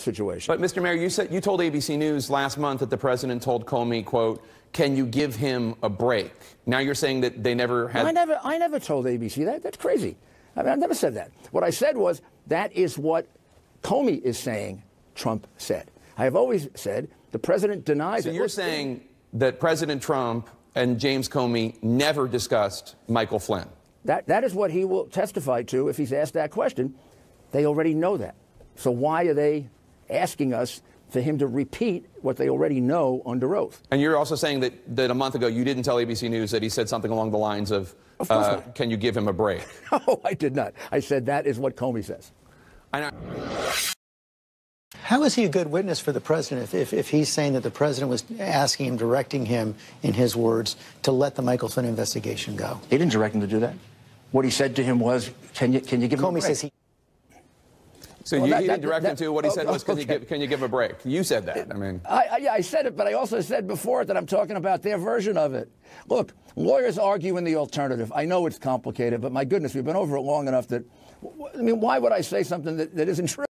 Stewart situation. But, Mr. Mayor, you said you told ABC News last month that the president told Comey, quote, "Can you give him a break?" Now you're saying that they never had... I never told ABC that. That's crazy. I mean, I never said that. What I said was that is what Comey is saying Trump said. I have always said the president denies it. So you're saying that President Trump and James Comey never discussed Michael Flynn. That is what he will testify to if he's asked that question. They already know that. So why are they asking us for him to repeat what they already know under oath? And you're also saying that a month ago you didn't tell ABC News that he said something along the lines of can you give him a break? No, I did not. I said that is what Comey says. I know. How is he a good witness for the president if he's saying that the president was asking him, directing him, in his words, to let the Michael Flynn investigation go? He didn't direct him to do that. What he said to him was, can you give him a break? Comey says he... So well, you didn't direct him to what he said was, can you give a break? You said that. I mean... I said it, but I also said before that I'm talking about their version of it. Look, lawyers argue in the alternative. I know it's complicated, but my goodness, we've been over it long enough that... I mean, why would I say something that isn't true?